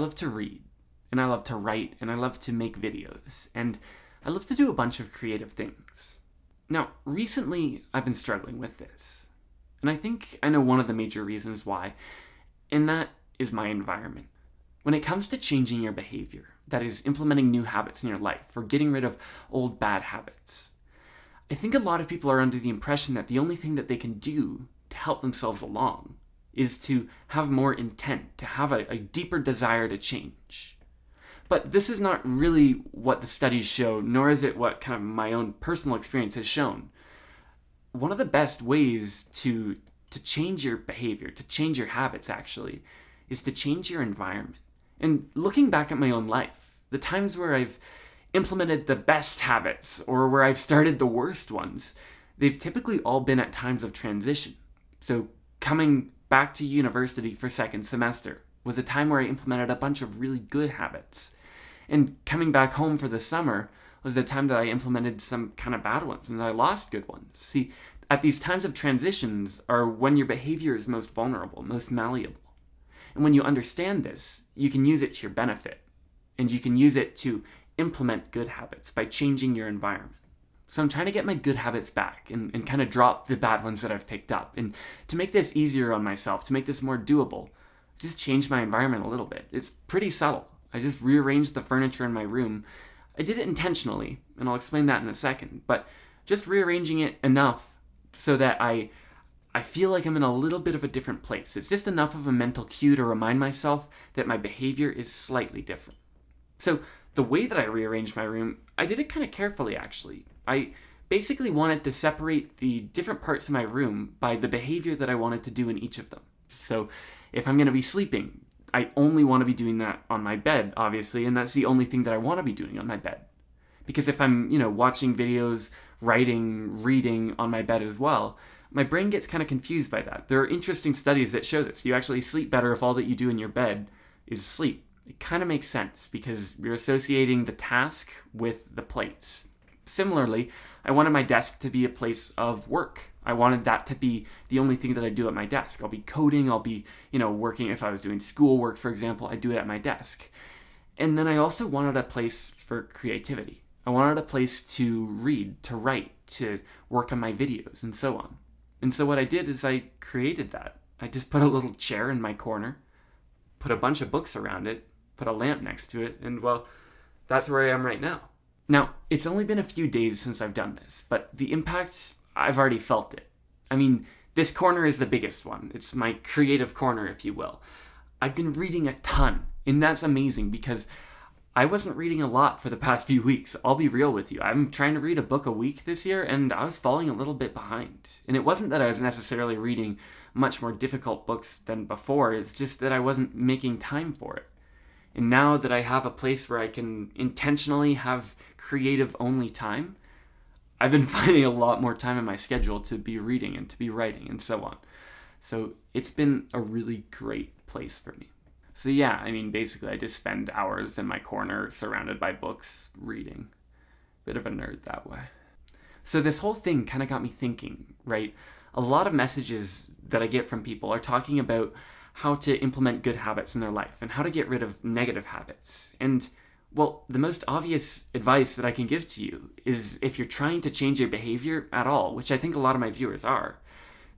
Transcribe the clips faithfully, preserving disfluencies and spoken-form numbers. love to read, and I love to write, and I love to make videos, and I love to do a bunch of creative things. Now, recently, I've been struggling with this, and I think I know one of the major reasons why, and that is my environment. When it comes to changing your behavior, that is, implementing new habits in your life, or getting rid of old bad habits, I think a lot of people are under the impression that the only thing that they can do to help themselves along is to have more intent, to have a, a deeper desire to change. But this is not really what the studies show, nor is it what kind of my own personal experience has shown. One of the best ways to, to change your behavior, to change your habits actually, is to change your environment. And looking back at my own life, the times where I've implemented the best habits or where I've started the worst ones, they've typically all been at times of transition. So coming back to university for second semester was a time where I implemented a bunch of really good habits. And coming back home for the summer was a time that I implemented some kind of bad ones and I lost good ones. See, at these times of transitions are when your behavior is most vulnerable, most malleable. And when you understand this, you can use it to your benefit, and you can use it to implement good habits by changing your environment. So I'm trying to get my good habits back and, and kind of drop the bad ones that I've picked up. And to make this easier on myself, to make this more doable, I just changed my environment a little bit. It's pretty subtle. I just rearranged the furniture in my room. I did it intentionally, and I'll explain that in a second, but just rearranging it enough so that I I feel like I'm in a little bit of a different place. It's just enough of a mental cue to remind myself that my behavior is slightly different. So the way that I rearranged my room, I did it kind of carefully actually. I basically wanted to separate the different parts of my room by the behavior that I wanted to do in each of them. So if I'm going to be sleeping, I only want to be doing that on my bed, obviously, and that's the only thing that I want to be doing on my bed. Because if I'm, you know, watching videos, writing, reading on my bed as well, my brain gets kind of confused by that. There are interesting studies that show this. You actually sleep better if all that you do in your bed is sleep. It kind of makes sense because you're associating the task with the place. Similarly, I wanted my desk to be a place of work. I wanted that to be the only thing that I do at my desk. I'll be coding, I'll be, you know, working. If I was doing schoolwork, for example, I do it at my desk. And then I also wanted a place for creativity. I wanted a place to read, to write, to work on my videos, and so on. And so what I did is I created that. I just put a little chair in my corner, put a bunch of books around it, put a lamp next to it, and well, that's where I am right now. Now, it's only been a few days since I've done this, but the impacts, I've already felt it. I mean, this corner is the biggest one. It's my creative corner, if you will. I've been reading a ton, and that's amazing because I wasn't reading a lot for the past few weeks. I'll be real with you. I'm trying to read a book a week this year, and I was falling a little bit behind. And it wasn't that I was necessarily reading much more difficult books than before. It's just that I wasn't making time for it. And now that I have a place where I can intentionally have creative-only time, I've been finding a lot more time in my schedule to be reading and to be writing and so on. So it's been a really great place for me. So yeah, I mean, basically I just spend hours in my corner surrounded by books, reading. Bit of a nerd that way. So this whole thing kind of got me thinking, right? A lot of messages that I get from people are talking about how to implement good habits in their life and how to get rid of negative habits. And, well, the most obvious advice that I can give to you is if you're trying to change your behavior at all, which I think a lot of my viewers are,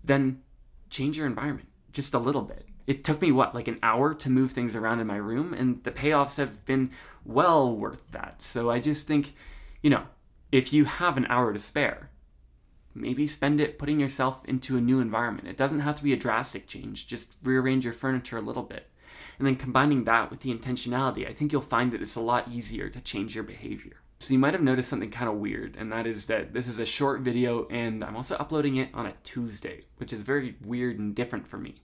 then change your environment just a little bit. It took me, what, like an hour to move things around in my room, and the payoffs have been well worth that. So I just think, you know, if you have an hour to spare, maybe spend it putting yourself into a new environment. It doesn't have to be a drastic change, just rearrange your furniture a little bit. And then combining that with the intentionality, I think you'll find that it's a lot easier to change your behavior. So you might have noticed something kind of weird, and that is that this is a short video and I'm also uploading it on a Tuesday, which is very weird and different for me.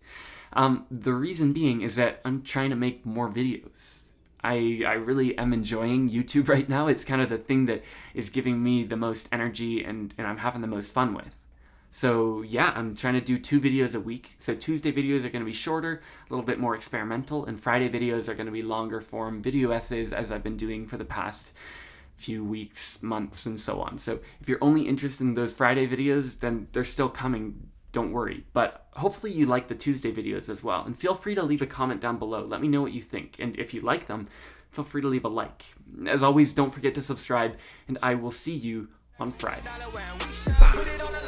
Um, the reason being is that I'm trying to make more videos. I, I really am enjoying YouTube right now. It's kind of the thing that is giving me the most energy and, and I'm having the most fun with. So yeah, I'm trying to do two videos a week. So Tuesday videos are going to be shorter, a little bit more experimental, and Friday videos are going to be longer form video essays as I've been doing for the past few weeks, months, and so on. So if you're only interested in those Friday videos, then they're still coming don't worry. But hopefully you like the Tuesday videos as well. And feel free to leave a comment down below. Let me know what you think. And if you like them, feel free to leave a like. As always, don't forget to subscribe, and I will see you on Friday. Bye.